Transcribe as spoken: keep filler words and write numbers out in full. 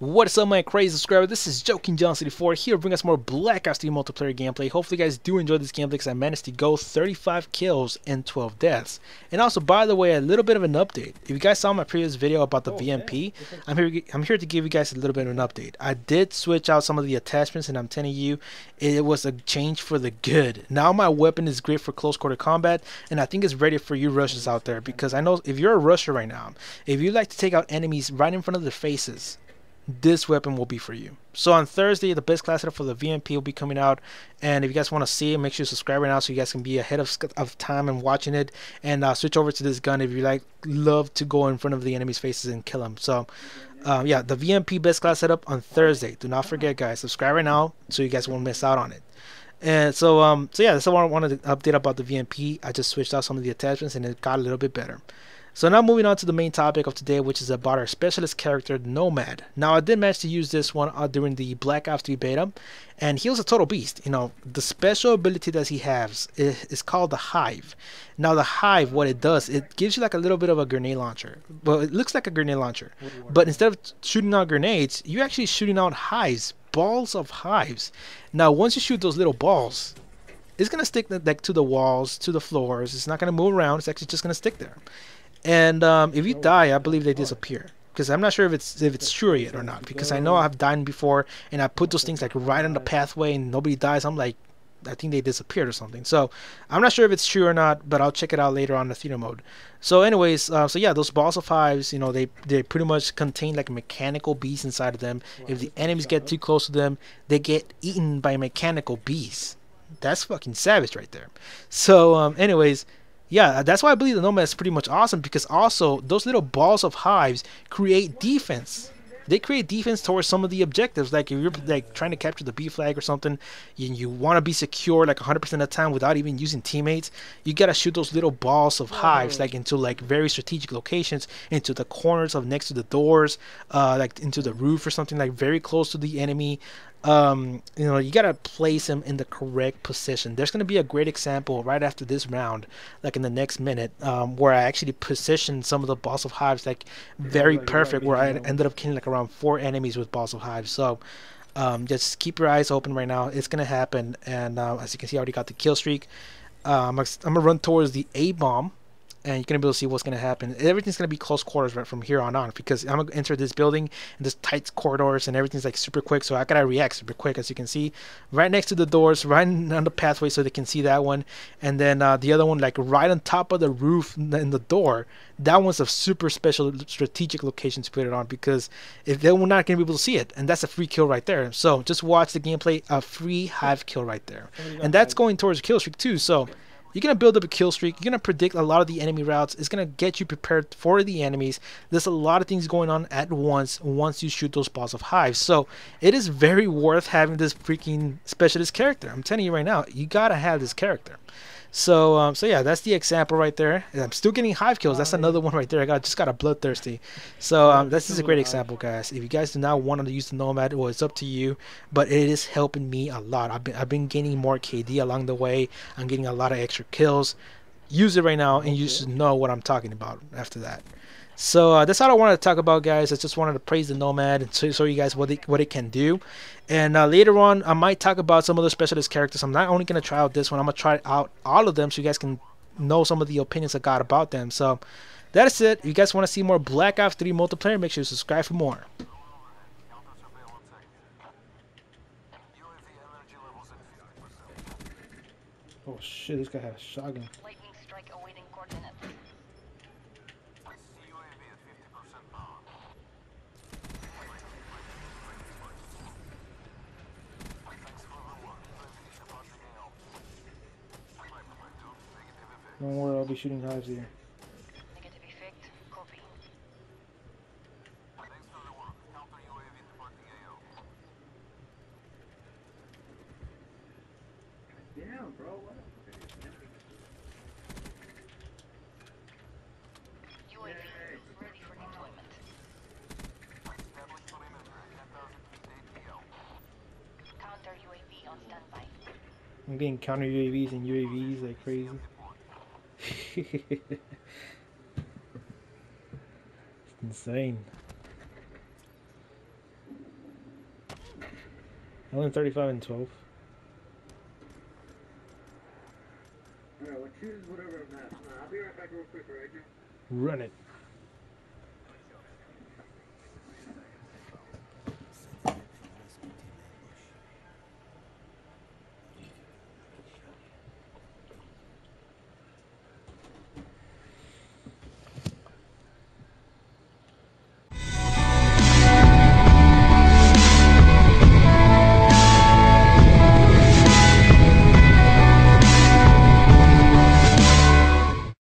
What is up, my crazy subscriber? This is Joe King John City four here to bring us more Black Ops three multiplayer gameplay. Hopefully you guys do enjoy this gameplay because I managed to go thirty-five kills and twelve deaths. And also, by the way, a little bit of an update. If you guys saw my previous video about the oh, V M P, man. I'm here I'm here to give you guys a little bit of an update. I did switch out some of the attachments, and I'm telling you, it was a change for the good. Now my weapon is great for close quarter combat, and I think it's ready for you rushers out there, because I know if you're a rusher right now, if you like to take out enemies right in front of their faces, this weapon will be for you. So on Thursday, the best class setup for the V M P will be coming out, and if you guys want to see it, make sure you subscribe right now so you guys can be ahead of, of time and watching it. And uh, switch over to this gun if you like love to go in front of the enemy's faces and kill them. So uh, yeah, the V M P best class setup on Thursday. Do not forget, guys, subscribe right now so you guys won't miss out on it. And so um so yeah, that's what I wanted to update about the V M P. I just switched out some of the attachments and it got a little bit better. So now moving on to the main topic of today, which is about our specialist character, Nomad. Now, I did manage to use this one uh, during the Black Ops three beta, and he was a total beast. You know, the special ability that he has is, is called the Hive. Now, the Hive, what it does, it gives you like a little bit of a grenade launcher. Well, it looks like a grenade launcher, but instead of shooting out grenades, you're actually shooting out hives, balls of hives. Now, once you shoot those little balls, it's going to stick like to the walls, to the floors. It's not going to move around. It's actually just going to stick there. And um, if you die, I believe they disappear, because I'm not sure if it's if it's true yet or not, because I know I've died before and I put those things like right on the pathway and nobody dies. I'm like, I think they disappeared or something. So I'm not sure if it's true or not, but I'll check it out later on the theater mode. So anyways, uh, so yeah, those balls of hives, you know, they, they pretty much contain like mechanical bees inside of them. If the enemies get too close to them, they get eaten by mechanical bees. That's fucking savage right there. So um, anyways, yeah, that's why I believe the Nomad is pretty much awesome, because also those little balls of hives create defense. They create defense towards some of the objectives. Like if you're like trying to capture the B flag or something, you, you want to be secure like one hundred percent of the time without even using teammates, you got to shoot those little balls of hives like into like very strategic locations, into the corners of next to the doors, uh, like into the roof or something, like very close to the enemy. Um, you know, you got to place them in the correct position. There's going to be a great example right after this round, like in the next minute, um, where I actually positioned some of the balls of hives like very perfect, where I ended up killing like around four enemies with balls of hives. So um, just keep your eyes open right now. It's going to happen. And uh, as you can see, I already got the kill streak. Um, I'm going to run towards the A-bomb, and you're going to be able to see what's going to happen. Everything's going to be close quarters right from here on on, because I'm going to enter this building and this tight corridors and everything's like super quick, so I got to react super quick, as you can see. Right next to the doors, right on the pathway so they can see that one. And then uh, the other one like right on top of the roof in the door. That one's a super special strategic location to put it on, because if they were not going to be able to see it. And that's a free kill right there. So just watch the gameplay, a free hive kill right there. And that's going towards kill streak too, so you're going to build up a kill streak. You're going to predict a lot of the enemy routes. It's going to get you prepared for the enemies. There's a lot of things going on at once once you shoot those balls of hives. So it is very worth having this freaking specialist character. I'm telling you right now, you got to have this character. So um, so yeah, that's the example right there. And I'm still getting hive kills. That's another one right there. I got just got a bloodthirsty. So um, this is a great example, guys. If you guys do not want to use the Nomad, well, it's up to you. But it is helping me a lot. I've been, I've been gaining more K D along the way. I'm getting a lot of extra kills. Use it right now, and you should know what I'm talking about after that. So uh, that's all I wanted to talk about, guys. I just wanted to praise the Nomad and show, show you guys what it, what it can do. And uh, later on, I might talk about some other specialist characters. I'm not only going to try out this one. I'm going to try out all of them so you guys can know some of the opinions I got about them. So that is it. If you guys want to see more Black Ops three multiplayer, make sure you subscribe for more. Oh, shit. This guy had a shotgun. Don't worry, I'll be shooting hives here. Negative effect, copy. Thanks for the work. Counter U A V departing A O. Damn, bro. What the U A V ready for deployment. Establish perimeter at ten thousand feet A T O. Counter U A V on standby. I'm getting counter U A Vs and U A Vs like crazy. It's insane. I went thirty-five and twelve. Alright, well, choose whatever map. I'll be right back real quick, right? Run it.